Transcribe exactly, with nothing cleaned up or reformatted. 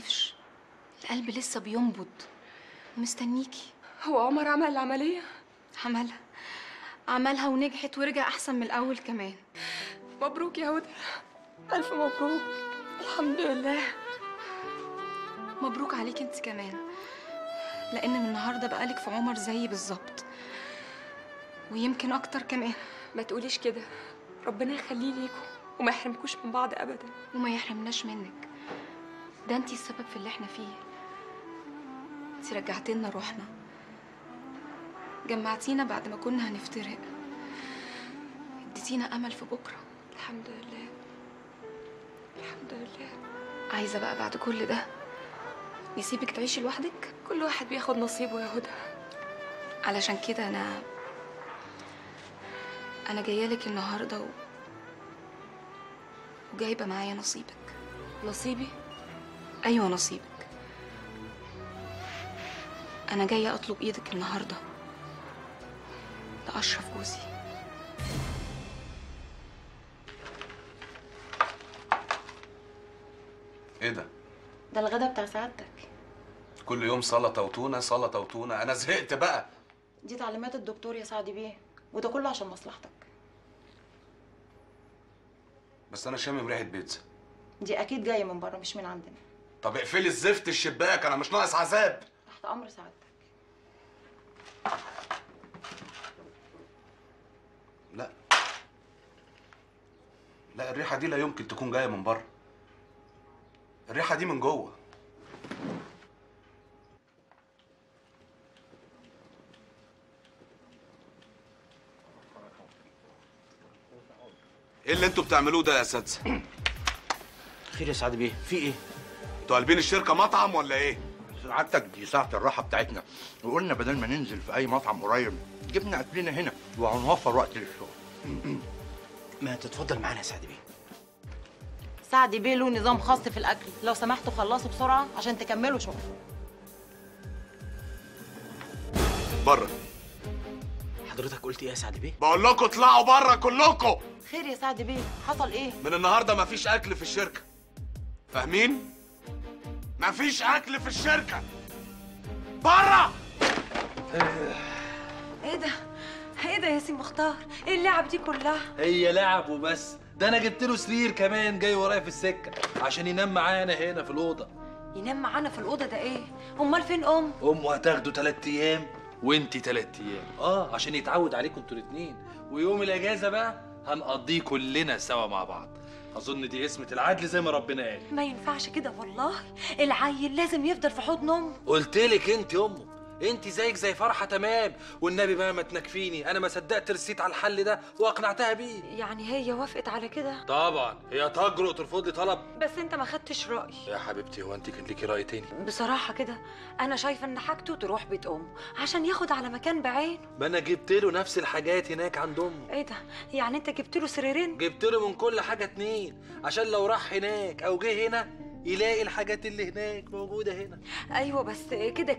بيوقفش، القلب لسه بينبض ومستنيكي. هو عمر عمل العملية؟ عملها عملها ونجحت ورجع أحسن من الأول كمان. مبروك يا هدى. ألف مبروك. الحمد لله. مبروك عليك أنت كمان، لأن من النهارده بقالك في عمر زيي بالظبط، ويمكن أكتر كمان. ما تقوليش كده، ربنا يخليه ليكم وما يحرمكوش من بعض أبدا. وما يحرمناش منك، ده أنت السبب في اللي احنا فيه. أنت رجعتينا روحنا، جمعتينا بعد ما كنا هنفترق، اديتينا أمل في بكرة. الحمد لله الحمد لله. عايزة بقى بعد كل ده نسيبك تعيشي لوحدك؟ كل واحد بياخد نصيبه يا هدى. علشان كده أنا أنا جاية لك النهارده و... وجايبة معايا نصيبك. نصيبي؟ أيوة نصيبك. أنا جاية أطلب إيدك النهارده لأشرف جوزي. إيه ده؟ ده الغدا بتاع سعادتك. كل يوم سلطة وتونة سلطة وتونة، أنا زهقت بقى. دي تعليمات الدكتور يا سعد بيه، وده كله عشان مصلحتك. بس أنا شامم ريحة بيتزا. دي أكيد جاية من بره مش من عندنا. طب اقفلي الزفت الشباك، أنا مش ناقص عذاب. تحت أمر سعادتك. لا لا، الريحة دي لا يمكن تكون جاية من بره، الريحة دي من جوه. ايه اللي انتوا بتعملوه ده يا اساتذه؟ خير يا سعد بيه، في ايه؟ انتوا قالبين الشركة مطعم ولا ايه؟ سعادتك دي ساعة الراحة بتاعتنا، وقلنا بدل ما ننزل في أي مطعم قريب جبنا أكلنا هنا وهنوفر وقت للشغل. ما تتفضل معانا يا سعد بيه. سعد بيه له نظام خاص في الأكل، لو سمحتوا خلصوا بسرعة عشان تكملوا شغل. بره. حضرتك قلت ايه يا سعد بيه؟ بقول لكم اطلعوا بره كلكم. خير يا سعد بيه، حصل ايه؟ من النهارده مفيش أكل في الشركة. فاهمين؟ مفيش أكل في الشركة. بره. ايه ده؟ ايه ده يا ياسين مختار؟ ايه اللعب دي كلها؟ هي لعب وبس. ده انا جبت له سرير كمان جاي ورايا في السكه عشان ينام معانا هنا في الاوضه. ينام معانا في الاوضه؟ ده ايه؟ امال فين ام؟ امه هتاخده ثلاث ايام وانتي ثلاث ايام، اه عشان يتعود عليكم انتوا الاثنين، ويوم الاجازه بقى هنقضيه كلنا سوا مع بعض. اظن دي اسمه العدل زي ما ربنا قال. ما ينفعش كده والله، العيل لازم يفضل في حضن امه. قلت لك انت امه، انت زيك زي فرحه تمام، والنبي بقى ما تنكفيني، انا ما صدقت رسيت على الحل ده واقنعتها بيه. يعني هي وافقت على كده؟ طبعا، هي تجرؤ ترفض لي طلب؟ بس انت ما خدتش رايي يا حبيبتي. هو انت كان ليكي راي تاني؟ بصراحه كده انا شايفه ان حاجته تروح بيت امه عشان ياخد على مكان بعينه. ما انا جبت له نفس الحاجات هناك عند امه. ايه ده؟ يعني انت جبت له سريرين؟ جبت له من كل حاجه اتنين عشان لو راح هناك او جه هنا يلاقي الحاجات اللي هناك موجوده هنا. ايوه بس كده